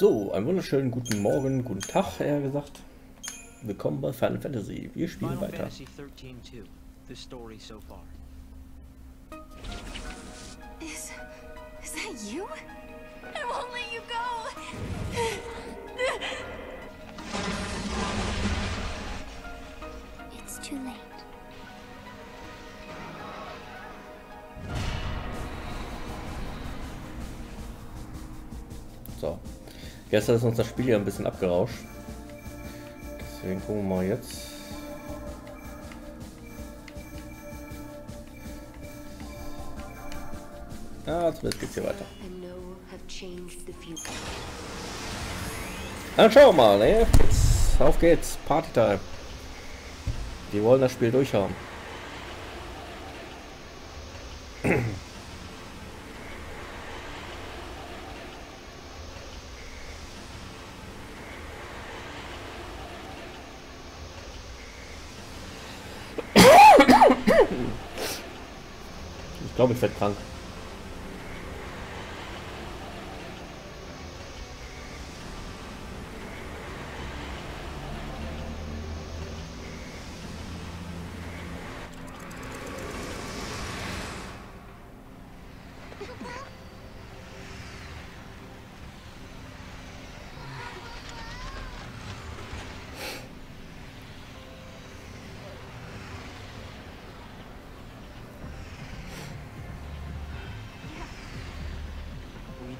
So, einen wunderschönen guten Morgen, guten Tag, eher gesagt. Willkommen bei Final Fantasy. Wir spielen Final weiter. Fantasy XIII-2, the story so far. Is that you? I won't let you go. It's too late. So. Gestern ist uns das Spiel ja ein bisschen abgerauscht. Deswegen gucken wir mal jetzt. Ah, zumindest geht's hier weiter. Dann schauen wir mal, ne? Auf geht's, Partytime. Die wollen das Spiel durchhaben. Ich glaube, ich werde krank.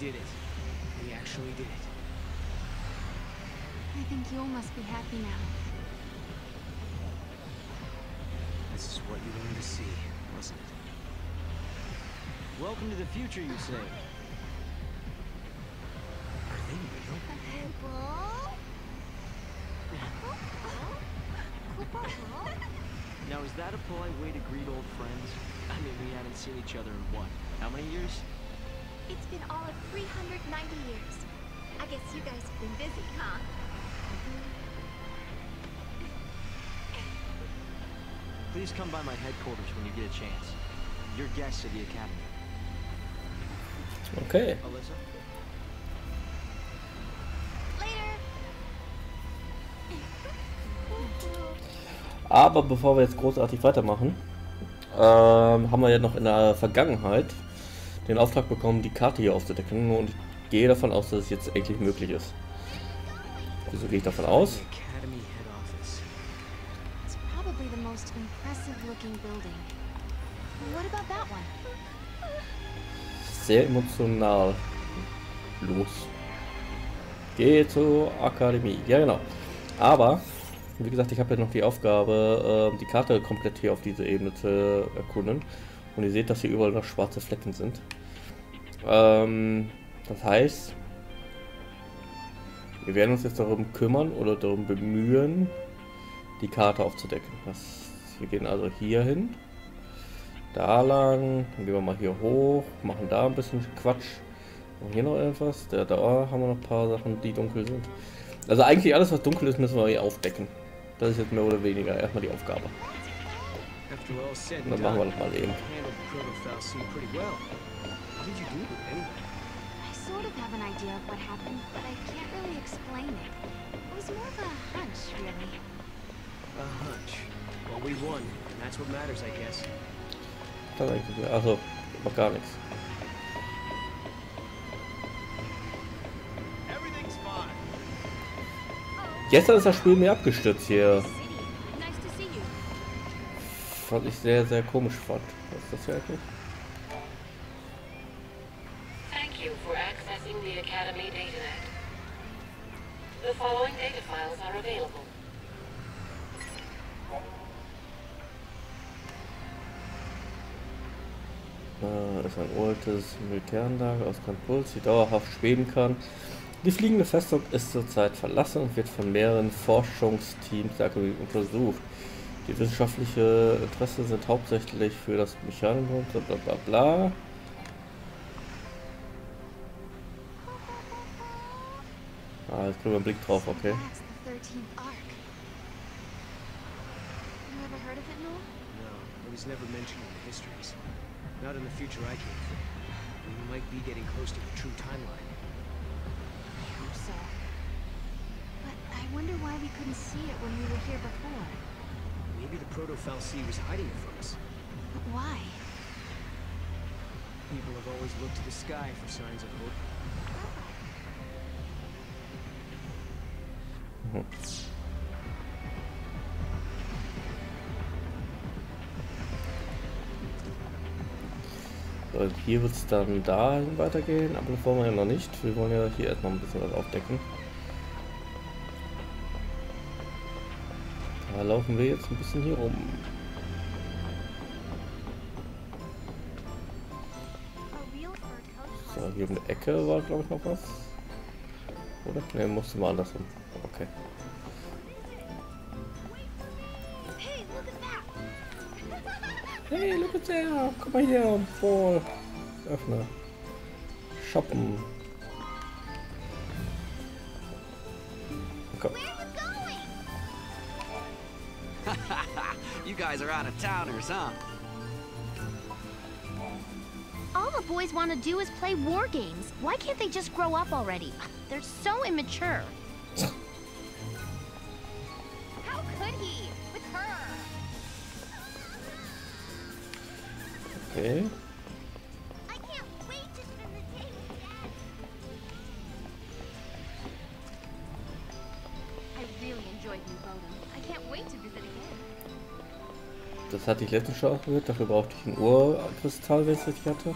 Did it. We actually did it. I think you must be happy now. This is what you wanted to see, wasn't it? Welcome to the future, you say. Are they real? Now, is that a polite way to greet old friends? I mean, we haven't seen each other in what? How many years? It's been all of 390 years. I guess you guys have been busy, huh? Please come by my headquarters when you get a chance. You're guests of the Academy. Okay. Alyssa? Later. Aber bevor wir jetzt großartig weitermachen, haben wir ja noch in der Vergangenheit den Auftrag bekommen, die Karte hier aufzudecken, und ich gehe davon aus, dass es jetzt endlich möglich ist. Wieso gehe ich davon aus? Sehr emotional. Los. Gehe zur Akademie. Ja, genau. Aber, wie gesagt, ich habe ja noch die Aufgabe, die Karte komplett hier auf diese Ebene zu erkunden. Und ihr seht, dass hier überall noch schwarze Flecken sind. Das heißt, wir werden uns jetzt darum kümmern oder darum bemühen, die Karte aufzudecken. Wir gehen also hier hin, da lang, dann gehen wir mal hier hoch, machen da ein bisschen Quatsch. Und hier noch irgendwas, da haben wir noch ein paar Sachen, die dunkel sind. Also eigentlich alles, was dunkel ist, müssen wir hier aufdecken. Das ist jetzt mehr oder weniger erstmal die Aufgabe. Dann machen wir noch mal eben. Also, macht gar nichts. Gestern ist das Spiel mir abgestürzt hier. Was ich sehr, sehr komisch fand. Was ist das hier eigentlich? Thank you for accessing the Academy Datanet. The following data files are available. Das ist ein altes Militäranlage aus Kampuls, die dauerhaft schweben kann. Die fliegende Festung ist zurzeit verlassen und wird von mehreren Forschungsteams der Akademie untersucht. Die wissenschaftliche Interessen sind hauptsächlich für das Mechanikum, bla bla bla. Ah, jetzt kriegen wir einen Blick drauf, okay. I wonder why we couldn't see it when we were here before. Maybe the Proto-Fallsee was hiding it from us. But why? People have always looked to the sky for signs of hope. So, hier wird es dann dahin weitergehen, aber das wollen wir ja noch nicht. Wir wollen ja hier erstmal ein bisschen was aufdecken. Da laufen wir jetzt ein bisschen hier rum. So, hier um die Ecke war glaube ich noch was. Oder? Ne, musste mal andersrum. Okay. Hey, look at that! Guck mal hier, Boah. Öffne. Shoppen. Okay. You guys are out of towners, huh? All the boys want to do is play war games. Why can't they just grow up already? They're so immature. How could he? With her. Okay. I can't wait to spend the day with Dad. I really enjoyed New Bowden. I can't wait to visit again. Das hatte ich letztens schon ausprobiert, dafür brauchte ich einen Urkristall, wenn ich das hatte.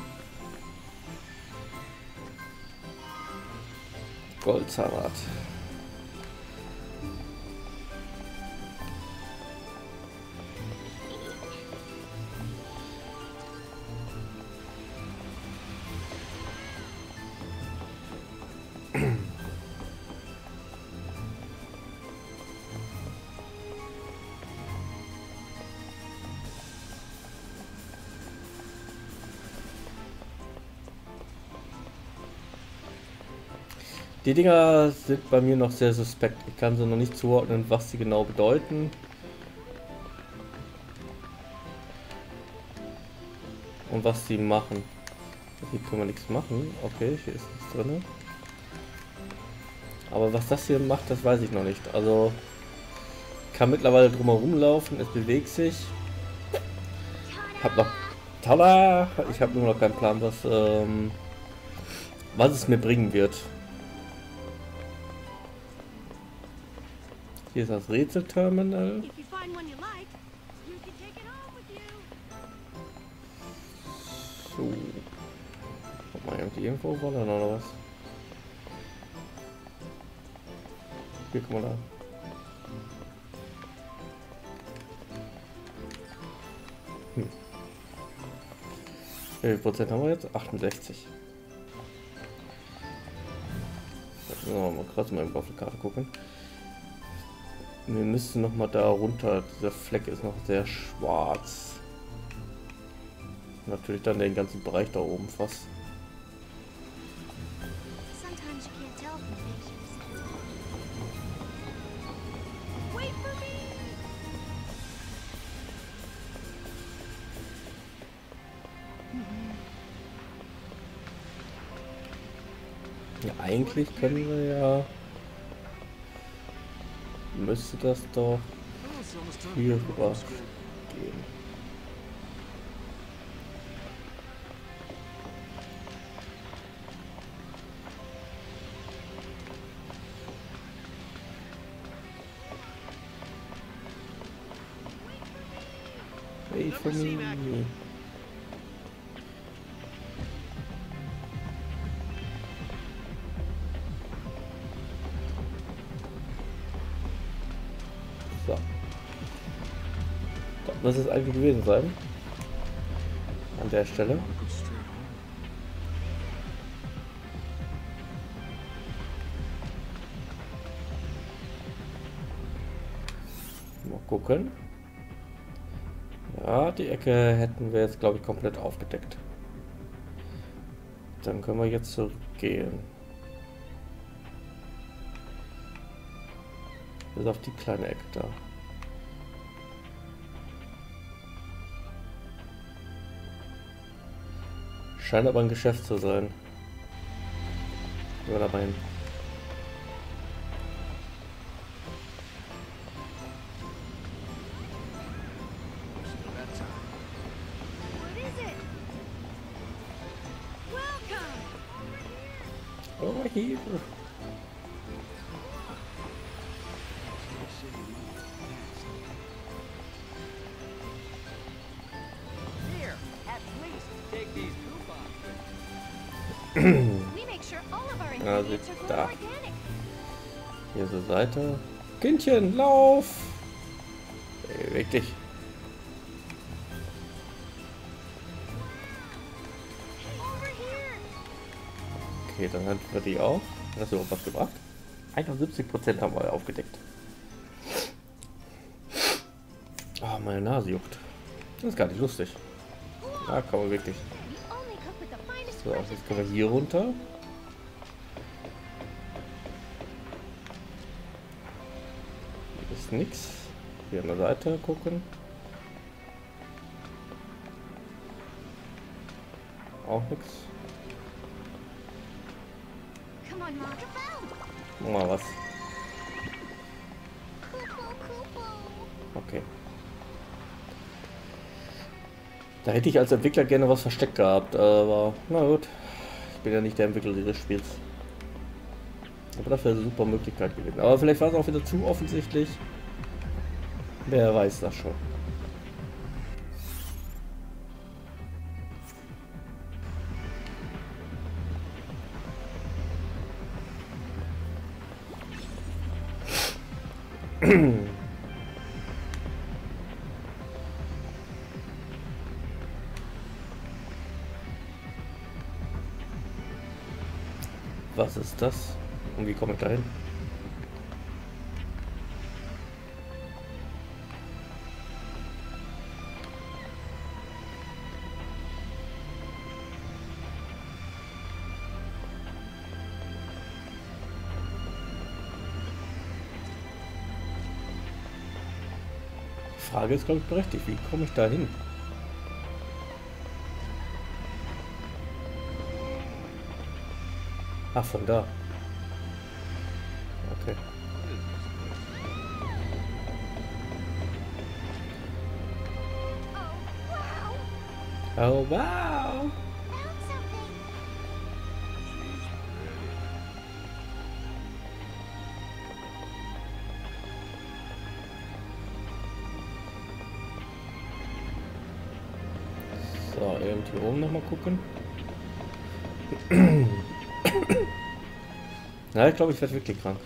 Goldzahnrad. Die Dinger sind bei mir noch sehr suspekt. Ich kann sie noch nicht zuordnen, was sie genau bedeuten. Und was sie machen. Hier können wir nichts machen. Okay, hier ist nichts drin. Aber was das hier macht, das weiß ich noch nicht. Also, ich kann mittlerweile drumherum laufen, es bewegt sich. Ich habe nur noch keinen Plan, was es mir bringen wird. Hier ist das Rätselterminal. So. Guck mal, irgendwo war da noch was. Hier, guck mal da. Wie viel Prozent haben wir jetzt? 68. So, mal kurz mal auf die Waffelkarte gucken. Wir müssen noch mal da runter. Dieser Fleck ist noch sehr schwarz. Natürlich dann den ganzen Bereich da oben fast. Ja, eigentlich können wir ja... Müsste das doch hier rausgehen. Hey, Familie. Was ist eigentlich gewesen sein? An der Stelle. Mal gucken. Ja, die Ecke hätten wir jetzt, glaube ich, komplett aufgedeckt. Dann können wir jetzt zurückgehen. Bis auf die kleine Ecke da. Scheint aber ein Geschäft zu sein. Gehen wir dabei hin. Over here. Also da. Hier so Seite. Kindchen, lauf! Ey, wirklich. Okay, dann halten wir die auf. Hast du auch was gebracht? 71% haben wir aufgedeckt. Ah, meine Nase juckt. Das ist gar nicht lustig. Da kann man wirklich. So, jetzt können wir hier runter. Hier ist nichts. Hier an der Seite gucken. Auch nichts. Mal was. Okay. Da hätte ich als Entwickler gerne was versteckt gehabt, aber na gut. Ich bin ja nicht der Entwickler dieses Spiels. Aber dafür eine super Möglichkeit gewesen. Aber vielleicht war es auch wieder zu offensichtlich. Wer weiß das schon. Was ist das? Und wie komme ich da hin? Die Frage ist, glaube ich, berechtigt. Wie komme ich da hin? Ach, von da. Okay. Oh, wow! So, eben hier oben nochmal gucken. Na, ich glaube, ich werde wirklich krank.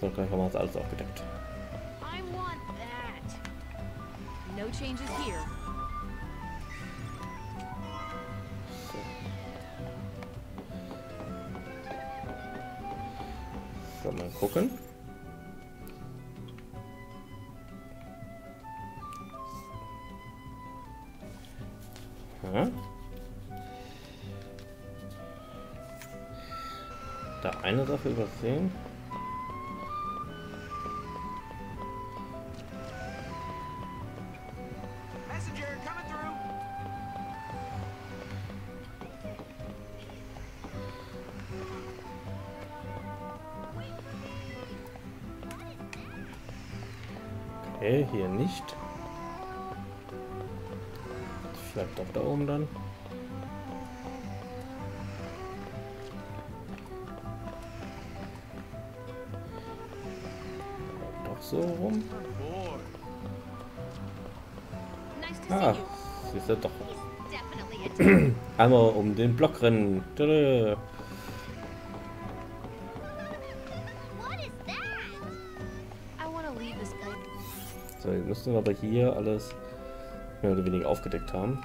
So, gleich haben wir uns alles aufgedeckt. No changes here. So, mal gucken. Ja. Da eine Sache übersehen. Hier nicht. Vielleicht doch da oben dann. Doch so rum. Ah, siehst du doch. Einmal um den Block rennen. Tada. Müssen wir aber hier alles mehr oder weniger aufgedeckt haben.